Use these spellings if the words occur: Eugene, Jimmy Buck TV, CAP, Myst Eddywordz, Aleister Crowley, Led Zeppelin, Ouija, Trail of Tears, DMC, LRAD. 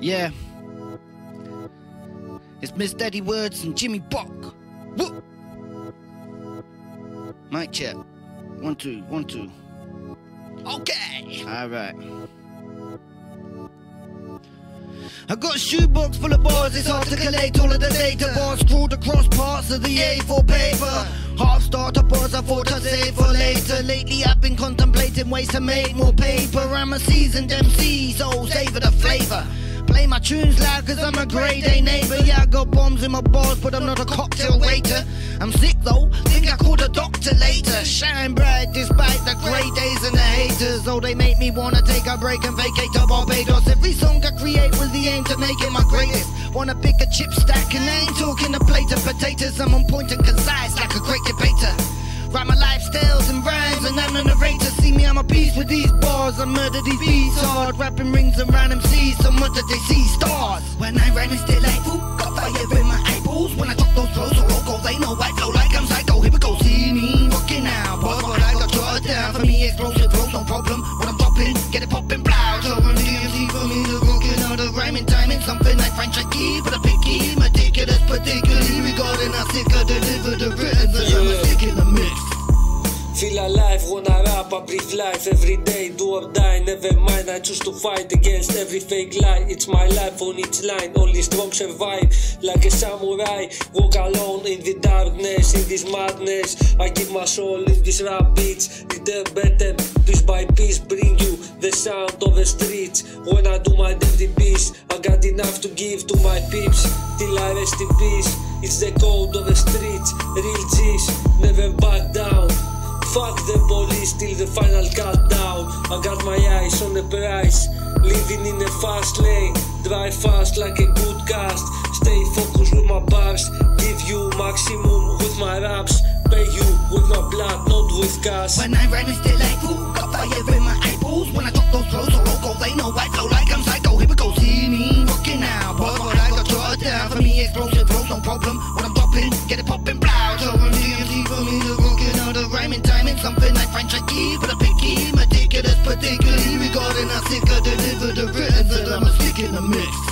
Yeah. It's Myst Eddywordz and Jimmy Buck. Woo! Mic check. 1, 2, 1, 2. Okay! Alright. I got a shoebox full of bars, it's hard to collate all of the data. Bars scrawled across parts of the A4 paper. Half-starred up bars I thought I'd save for later. Lately I've been contemplating ways to make more paper. I'm a seasoned MC, so savor the flavour. Play my tunes loud cause I'm a grade A neighbour. Yeah, I got bombs in my bars but I'm not a cocktail waiter. I'm sick though, think I called a doctor later. Shine bright despite the grey days and the haters. Oh, they make me wanna take a break and vacate to Barbados. Every song I create with the aim to make it my greatest. Wanna pick a chip stack and I ain't talking a plate of potatoes. I'm on point and concise like a great debater. Write my lifestyles and rhymes and I'm a narrator. See me, I'm a beast with these bars. I murder these beats hard, rapping rings and random MCs so much that they see stars. When I rhyme it's delightful, got fire in my eyeballs. When I drop those throws or local, they know I flow like I'm psycho. Here we go, see me rocking out, but I got shut down. For me explosive flows, no problem. When I'm dropping, get it poppin' blow. So I'm DMC for me, the rocking out of rhyming timing. Something like French key, but a picky, meticulous, particularly regarding how sick I deliver the written. Feel alive when I rap, I breathe life. Every day, do or die, never mind. I choose to fight against every fake lie. It's my life on each line, only strong survive. Like a samurai, walk alone in the darkness, in this madness. I give my soul in these rap beats. Little better, piece by piece, bring you the sound of the streets. When I do my dirty beats, I got enough to give to my peeps. Till I rest in peace, it's the code of the streets. Real G's, never back down. Fuck the police till the final countdown. I got my eyes on the prize. Living in a fast lane, drive fast like a good cast. Stay focused with my bars, give you maximum with my raps. Pay you with my blood, not with cash. When I rhyme it's delightful, got fire in my eyeballs. When I drop those throws or local, they know I flow like I'm psycho. Here we go, see me rocking out, but I got shut down. For me explosive flows, no problem. When I'm dropping, get it popping blow. So I'm DMC for me to rockin' out of rhyming time. Something like French key, but a picky, meticulous, particularly regarding how sick I deliver the written that I'm a stick in the mix.